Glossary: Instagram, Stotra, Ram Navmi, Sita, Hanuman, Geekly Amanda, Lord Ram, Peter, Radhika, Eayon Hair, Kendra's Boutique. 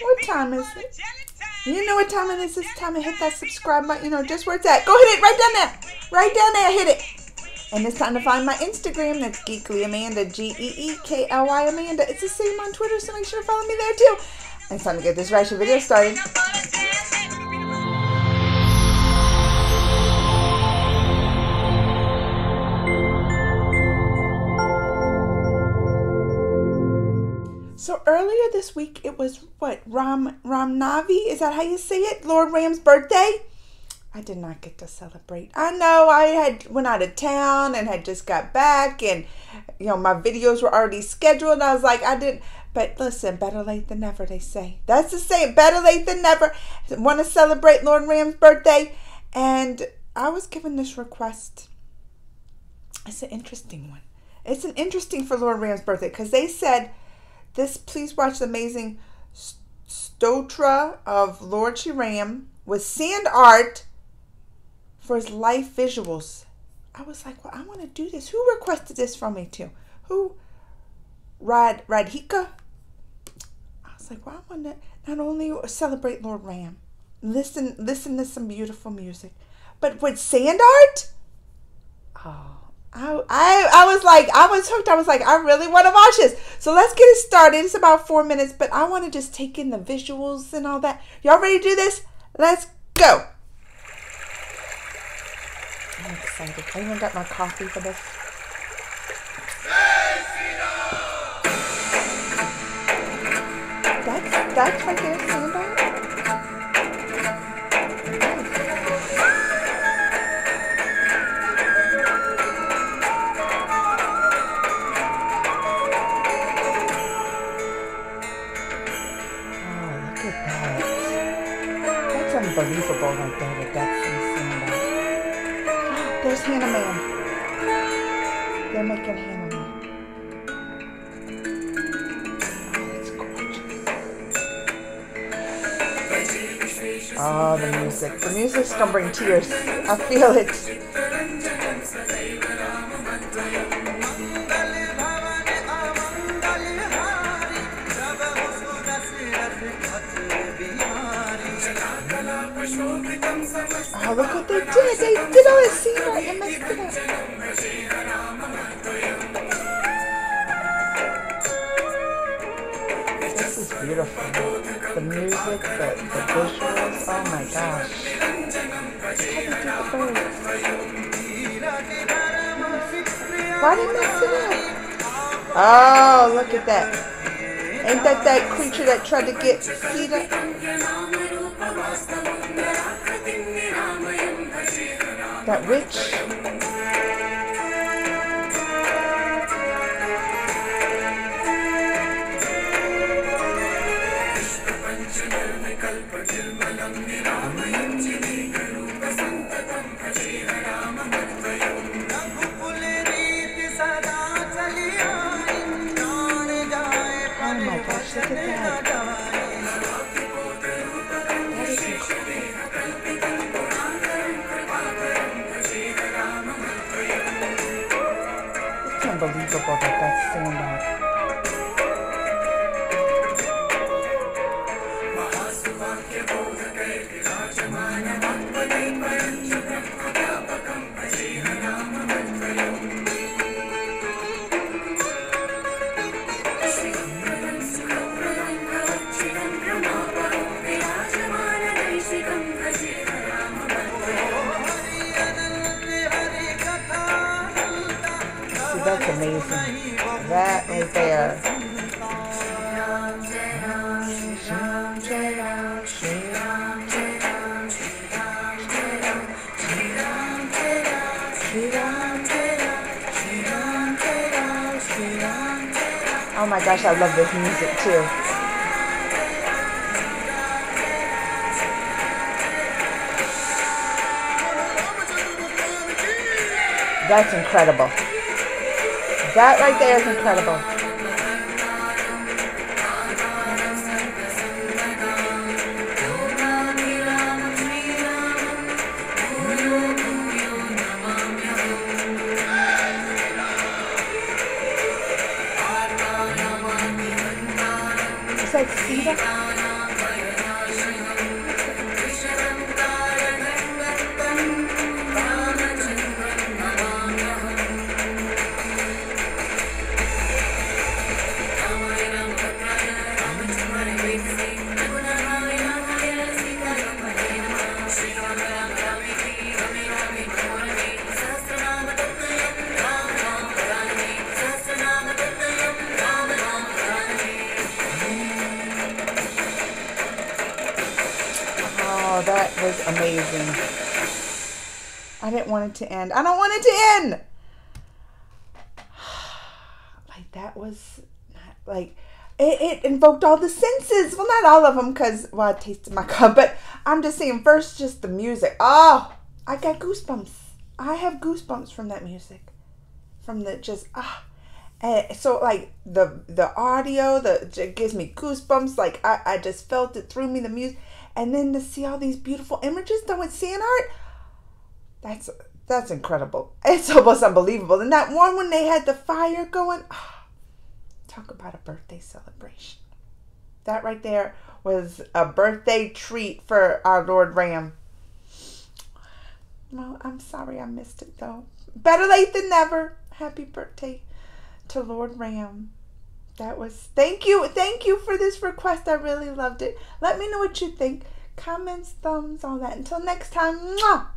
What time is it? You know what time it is. It's time to hit that subscribe button. You know just where it's at. Go hit it right down there. Right down there. Hit it. And it's time to find my Instagram. That's Geekly Amanda. G-E-E-K-L-Y Amanda. It's the same on Twitter, so make sure to follow me there too. And it's time to get this ratchet video started. So earlier this week, it was what? Ram Navi? Is that how you say it? Lord Ram's birthday? I did not get to celebrate. I know I had went out of town and had just got back, and you know my videos were already scheduled. I was like, I didn't. But listen, better late than never, they say. That's the saying, better late than never. Want to celebrate Lord Ram's birthday? And I was given this request. It's an interesting one. It's an interesting for Lord Ram's birthday because they said. This, please watch the amazing Stotra of Lord Ram with sand art for his life visuals. I was like, well, I want to do this. Who requested this from me too? Who? Radhika? I was like, well, I want to not only celebrate Lord Ram, listen to some beautiful music, but with sand art? Oh. I was like, I was hooked. I was like, I really want to watch this. So let's get it started. It's about 4 minutes, but I want to just take in the visuals and all that. Y'all ready to do this? Let's go. I'm excited. I even got my coffee for this. That's right there, Sandra. Unbelievable right there with that sand. There's Hanuman. They're making Hanuman. Oh, that's gorgeous. Oh, the music. The music's gonna bring tears. I feel it. Oh, look what they did. They did all this scenery and messed it up. This is beautiful. The music, the visuals. Oh my gosh. Why did they mess it up? Oh, look at that. Ain't that that creature that tried to get Peter? That witch. Oh my gosh, look at that. Unbelievable that that's sand art. That's amazing. That right there. Oh my gosh, I love this music too. That's incredible. That right there is incredible. Is that Sita? Oh, that was amazing. I didn't want it to end. I don't want it to end! Like, that was not, like, it invoked all the senses. Well, not all of them, because, well, I tasted my cup, but I'm just saying, first, just the music. Oh, I got goosebumps. I have goosebumps from that music. From the just, ah. And so, like, the audio, it gives me goosebumps. Like, I just felt it through me, the music. And then to see all these beautiful images done with sand art, that's incredible. It's almost unbelievable. And that one when they had the fire going, oh, talk about a birthday celebration. That right there was a birthday treat for our Lord Ram. Well, I'm sorry I missed it, though. Better late than never. Happy birthday to Lord Ram. That was, thank you for this request. I really loved it. Let me know what you think. Comments, thumbs, all that. Until next time, mwah!